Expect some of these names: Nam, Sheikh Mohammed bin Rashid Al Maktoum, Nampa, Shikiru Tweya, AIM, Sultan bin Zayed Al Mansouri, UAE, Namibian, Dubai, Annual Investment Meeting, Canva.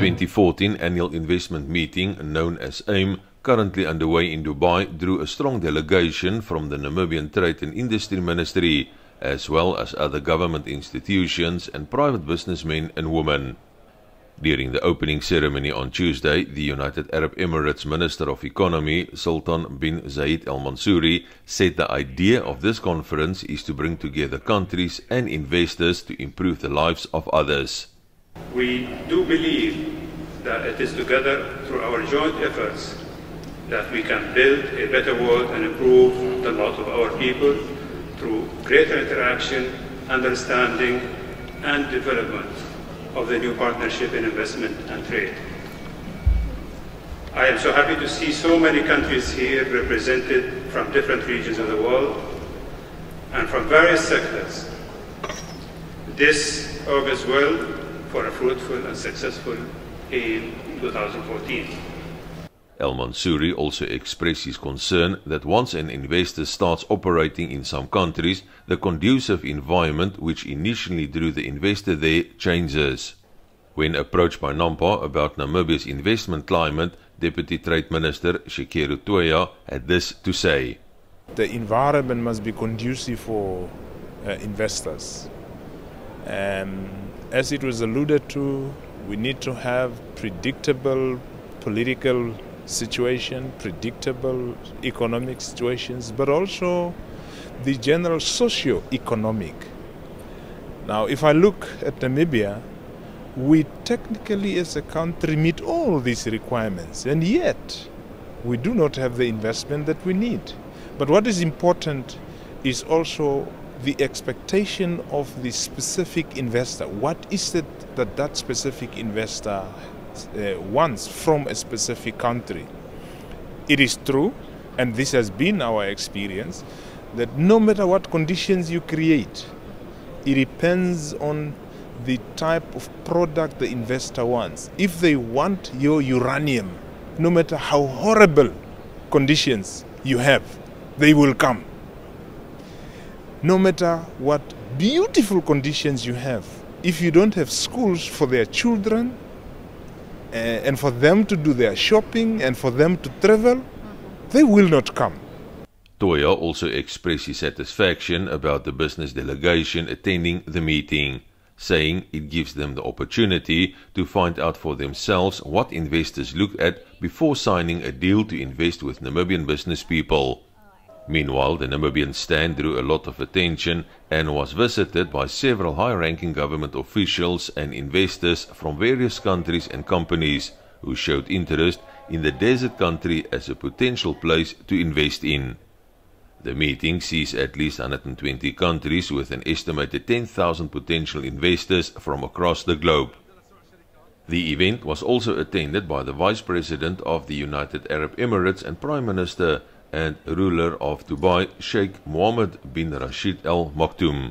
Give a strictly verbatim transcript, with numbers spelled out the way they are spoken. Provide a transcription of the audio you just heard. twenty fourteen Annual Investment Meeting, known as AIM, currently underway in Dubai, drew a strong delegation from the Namibian Trade and Industry Ministry, as well as other government institutions and private businessmen and women. During the opening ceremony on Tuesday, the United Arab Emirates Minister of Economy, Sultan bin Zayed Al Mansouri, said the idea of this conference is to bring together countries and investors to improve the lives of others. We do believe that it is together through our joint efforts that we can build a better world and improve the lot of our people through greater interaction, understanding, and development of the new partnership in investment and trade. I am so happy to see so many countries here represented from different regions of the world and from various sectors. This augurs well for a fruitful and successful AIM twenty fourteen. Al Mansouri also expressed his concern that once an investor starts operating in some countries, the conducive environment which initially drew the investor there changes. When approached by Nampa about Namibia's investment climate, Deputy Trade Minister Shikiru Tweya had this to say. The environment must be conducive for uh, investors. Um, as it was alluded to, we need to have predictable political situation, predictable economic situations, but also the general socio-economic. Now, if I look at Namibia, we technically as a country meet all these requirements, and yet we do not have the investment that we need. But what is important is also the expectation of the specific investor. What is it that that specific investor Uh, once from a specific country? It is true, and this has been our experience, that no matter what conditions you create, it depends on the type of product the investor wants. If they want your uranium, no matter how horrible conditions you have, they will come. No matter what beautiful conditions you have, if you don't have schools for their children, Uh, and for them to do their shopping and for them to travel, they will not come. Toya also expressed his satisfaction about the business delegation attending the meeting, saying it gives them the opportunity to find out for themselves what investors look at before signing a deal to invest with Namibian business people. Meanwhile, the Namibian stand drew a lot of attention and was visited by several high-ranking government officials and investors from various countries and companies who showed interest in the desert country as a potential place to invest in. The meeting sees at least one hundred twenty countries with an estimated ten thousand potential investors from across the globe. The event was also attended by the Vice President of the United Arab Emirates and Prime Minister and ruler of Dubai, Sheikh Mohammed bin Rashid Al Maktoum.